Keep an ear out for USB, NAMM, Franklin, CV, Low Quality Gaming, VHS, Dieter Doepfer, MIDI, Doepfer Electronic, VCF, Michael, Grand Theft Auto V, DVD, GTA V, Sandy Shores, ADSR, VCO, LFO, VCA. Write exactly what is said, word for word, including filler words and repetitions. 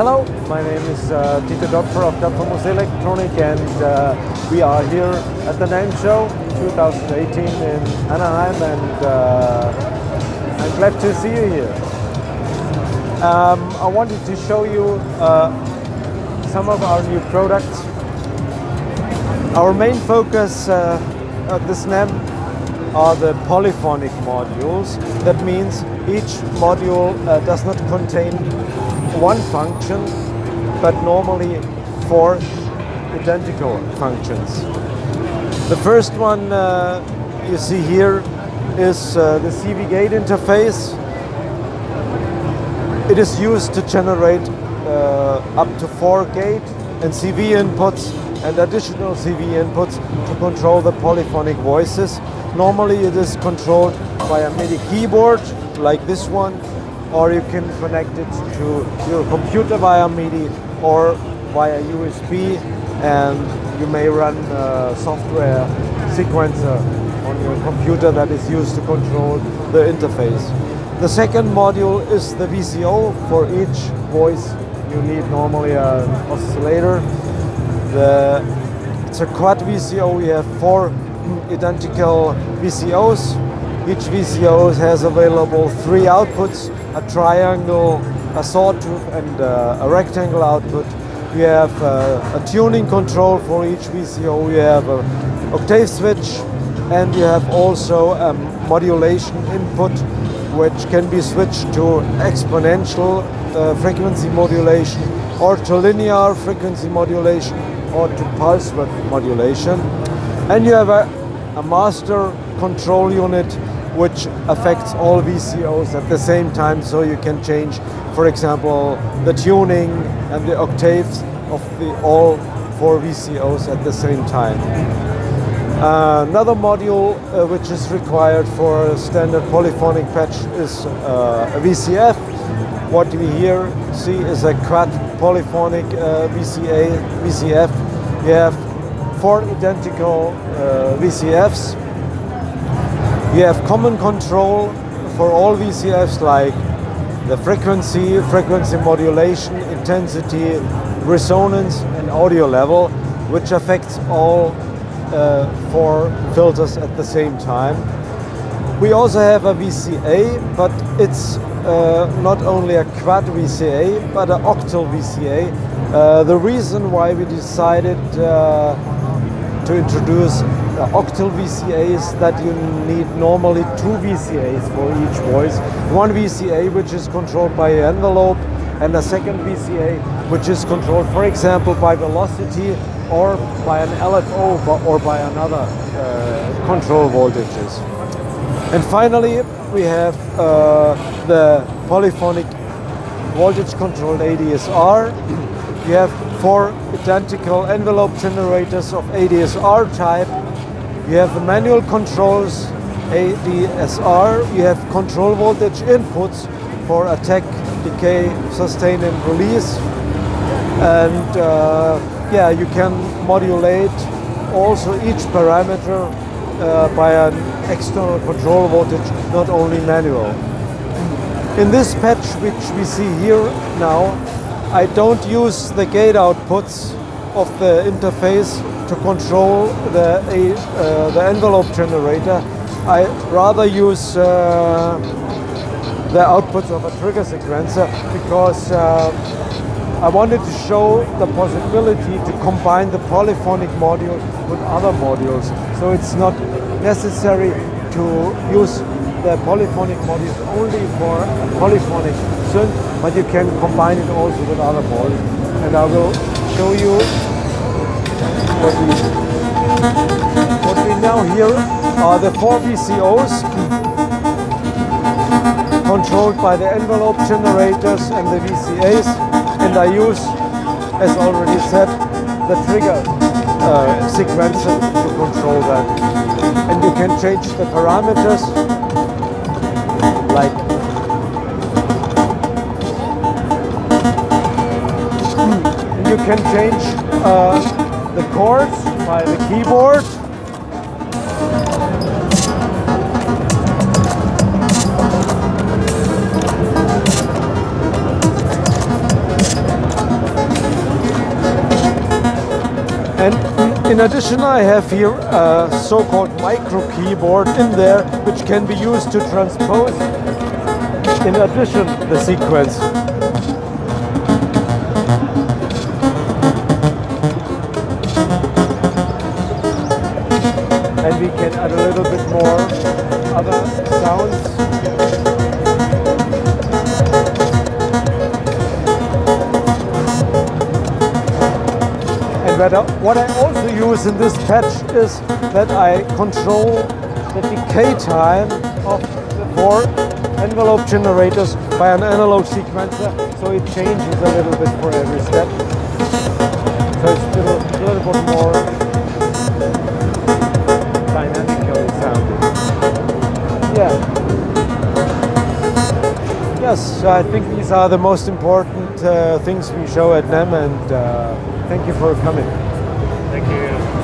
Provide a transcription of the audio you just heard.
Hello, my name is uh, Dieter Doepfer of Doepfer Electronic, and uh, we are here at the NAMM show twenty eighteen in Anaheim, and uh, I'm glad to see you here. Um, I wanted to show you uh, some of our new products. Our main focus uh, at this NAMM are the polyphonic modules. That means each module uh, does not contain one function, but normally four identical functions. The first one uh, you see here is uh, the C V gate interface. It is used to generate uh, up to four gate and C V inputs and additional C V inputs to control the polyphonic voices. Normally it is controlled by a MIDI keyboard like this one, or you can connect it to your computer via MIDI or via U S B, and you may run a software sequencer on your computer that is used to control the interface. The second module is the V C O. For each voice you need normally an oscillator. The, it's a quad V C O. We have four identical V C Os. Each V C O has available three outputs: a triangle, a sawtooth, and uh, a rectangle output. We have uh, a tuning control for each V C O. We have an octave switch, and we have also a modulation input, which can be switched to exponential uh, frequency modulation, or to linear frequency modulation, or to pulse width modulation. And you have a, a master control unit, which affects all V C Os at the same time, so you can change, for example, the tuning and the octaves of the all four V C Os at the same time. Uh, another module uh, which is required for a standard polyphonic patch is uh, a V C F. What we here see is a quad polyphonic uh, V C A, V C F. We have four identical uh, V C Fs. We have common control for all V C Fs, like the frequency, frequency modulation, intensity, resonance, and audio level, which affects all uh, four filters at the same time. We also have a V C A, but it's uh, not only a quad V C A, but an octal V C A. Uh, the reason why we decided uh, to introduce the octal V C A is that you need normally two V C As for each voice. One V C A which is controlled by an envelope, and a second V C A which is controlled, for example, by velocity or by an L F O or by another uh, control voltages. And finally we have uh, the polyphonic voltage controlled A D S R. We have four identical envelope generators of A D S R type. You have the manual controls, A D S R, you have control voltage inputs for attack, decay, sustain, and release. And uh, yeah, you can modulate also each parameter uh, by an external control voltage, not only manual. In this patch which we see here now, I don't use the gate outputs of the interface to control the, uh, the envelope generator. I rather use uh, the outputs of a trigger sequencer, because uh, I wanted to show the possibility to combine the polyphonic module with other modules. So it's not necessary to use the polyphonic modules only for a polyphonic synth, but you can combine it also with other modules. And I will show you What we, what we now hear are the four V C Os controlled by the envelope generators and the V C As, and I use, as already said, the trigger uh, sequencer to control that. And you can change the parameters, like and you can change uh, the chords by the keyboard. And in addition, I have here a so-called micro keyboard in there, which can be used to transpose, in addition, the sequence. And we can add a little bit more other sounds. What I also use in this patch is that I control the decay time of the four envelope generators by an analog sequencer, so it changes a little bit for every step. So it's still a little bit more dynamically sounding. Yeah. Yes, I think these are the most important uh, things we show at NAMM, and uh, thank you for coming. Thank you.